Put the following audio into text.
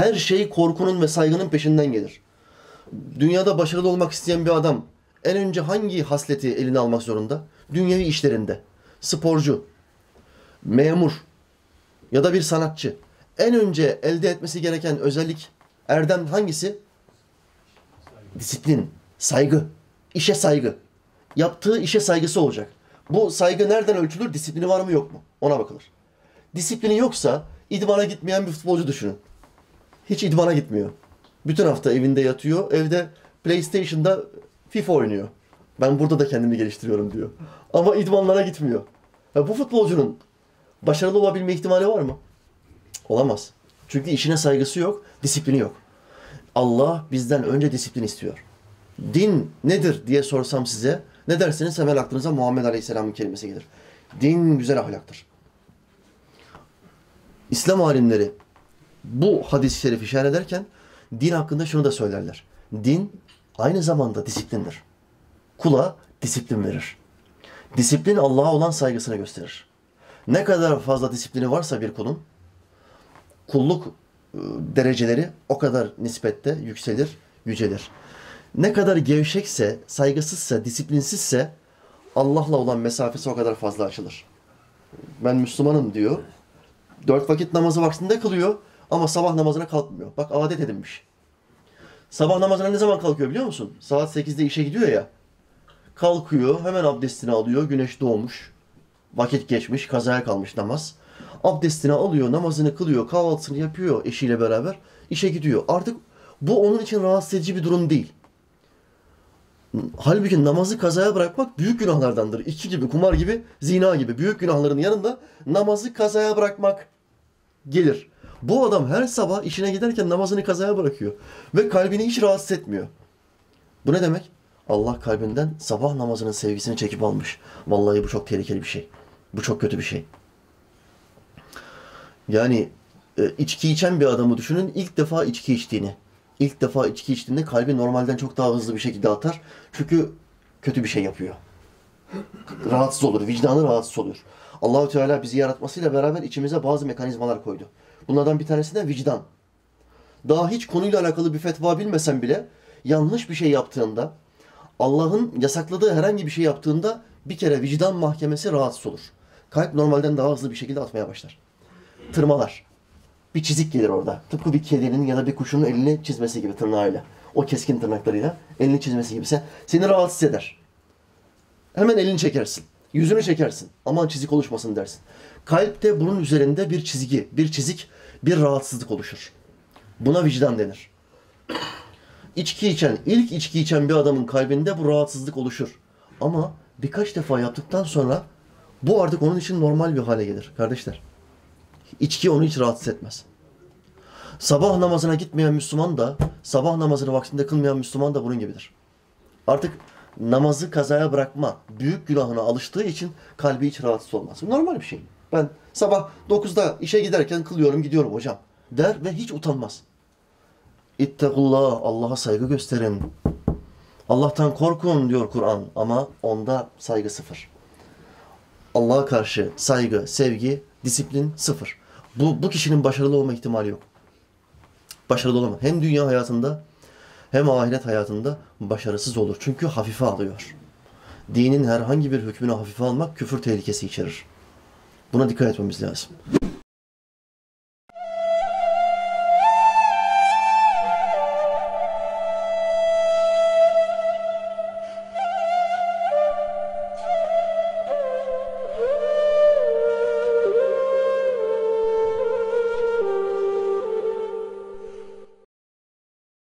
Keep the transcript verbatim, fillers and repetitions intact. her şey korkunun ve saygının peşinden gelir. Dünyada başarılı olmak isteyen bir adam en önce hangi hasleti eline almak zorunda? Dünyevi işlerinde. Sporcu, memur ya da bir sanatçı. En önce elde etmesi gereken özellik, erdem hangisi? Disiplin, saygı, işe saygı. Yaptığı işe saygısı olacak. Bu saygı nereden ölçülür? Disiplini var mı yok mu? Ona bakılır. Disiplini yoksa idmana gitmeyen bir futbolcu düşünün. Hiç idmana gitmiyor. Bütün hafta evinde yatıyor. Evde PlayStation'da FIFA oynuyor. Ben burada da kendimi geliştiriyorum diyor. Ama idmanlara gitmiyor. Ya bu futbolcunun başarılı olabilme ihtimali var mı? Olamaz. Çünkü işine saygısı yok, disiplini yok. Allah bizden önce disiplin istiyor. Din nedir diye sorsam size, ne dersiniz? Hemen aklınıza Muhammed Aleyhisselam'ın kelimesi gelir. Din güzel ahlaktır. İslam alimleri bu hadis-i şerifi işaret ederken din hakkında şunu da söylerler. Din aynı zamanda disiplindir. Kula disiplin verir. Disiplin Allah'a olan saygısını gösterir. Ne kadar fazla disiplini varsa bir kulun, kulluk dereceleri o kadar nispette yükselir, yücelir. Ne kadar gevşekse, saygısızsa, disiplinsizse Allah'la olan mesafesi o kadar fazla açılır. Ben Müslümanım diyor. Dört vakit namazı vaktinde kılıyor ama sabah namazına kalkmıyor. Bak adet edinmiş. Sabah namazına ne zaman kalkıyor biliyor musun? Saat sekizde işe gidiyor ya. Kalkıyor, hemen abdestini alıyor. Güneş doğmuş. Vakit geçmiş, kazaya kalmış namaz. Abdestini alıyor, namazını kılıyor, kahvaltısını yapıyor eşiyle beraber. İşe gidiyor. Artık bu onun için rahatsız edici bir durum değil. Halbuki namazı kazaya bırakmak büyük günahlardandır. İçki gibi, kumar gibi, zina gibi büyük günahların yanında namazı kazaya bırakmak gelir. Bu adam her sabah işine giderken namazını kazaya bırakıyor. Ve kalbini hiç rahatsız etmiyor. Bu ne demek? Allah kalbinden sabah namazının sevgisini çekip almış. Vallahi bu çok tehlikeli bir şey. Bu çok kötü bir şey. Yani içki içen bir adamı düşünün, ilk defa içki içtiğini. İlk defa içki içtiğinde kalbi normalden çok daha hızlı bir şekilde atar. Çünkü kötü bir şey yapıyor. Rahatsız olur, vicdanı rahatsız olur. Allahu Teala bizi yaratmasıyla beraber içimize bazı mekanizmalar koydu. Bunlardan bir tanesi de vicdan. Daha hiç konuyla alakalı bir fetva bilmesen bile yanlış bir şey yaptığında, Allah'ın yasakladığı herhangi bir şey yaptığında bir kere vicdan mahkemesi rahatsız olur. Kalp normalden daha hızlı bir şekilde atmaya başlar. Tırmalar. Bir çizik gelir orada. Tıpkı bir kedinin ya da bir kuşun elini çizmesi gibi tırnağıyla. O keskin tırnaklarıyla elini çizmesi gibiyse seni rahatsız eder. Hemen elini çekersin. Yüzünü çekersin. Aman çizik oluşmasın dersin. Kalpte bunun üzerinde bir çizgi, bir çizik, bir rahatsızlık oluşur. Buna vicdan denir. İçki içen, ilk içki içen bir adamın kalbinde bu rahatsızlık oluşur. Ama birkaç defa yaptıktan sonra bu artık onun için normal bir hale gelir kardeşler. İçki onu hiç rahatsız etmez. Sabah namazına gitmeyen Müslüman da, sabah namazını vaktinde kılmayan Müslüman da bunun gibidir. Artık namazı kazaya bırakma, büyük günahına alıştığı için kalbi hiç rahatsız olmaz. Normal bir şey. Ben sabah dokuzda işe giderken kılıyorum, gidiyorum hocam der ve hiç utanmaz. İttakullah, Allah'a saygı gösterin. Allah'tan korkun diyor Kur'an ama onda saygı sıfır. Allah'a karşı saygı, sevgi, disiplin sıfır. Bu, bu kişinin başarılı olma ihtimali yok. Başarılı olamaz. Hem dünya hayatında hem ahiret hayatında başarısız olur. Çünkü hafife alıyor. Dinin herhangi bir hükmünü hafife almak küfür tehlikesi içerir. Buna dikkat etmemiz lazım.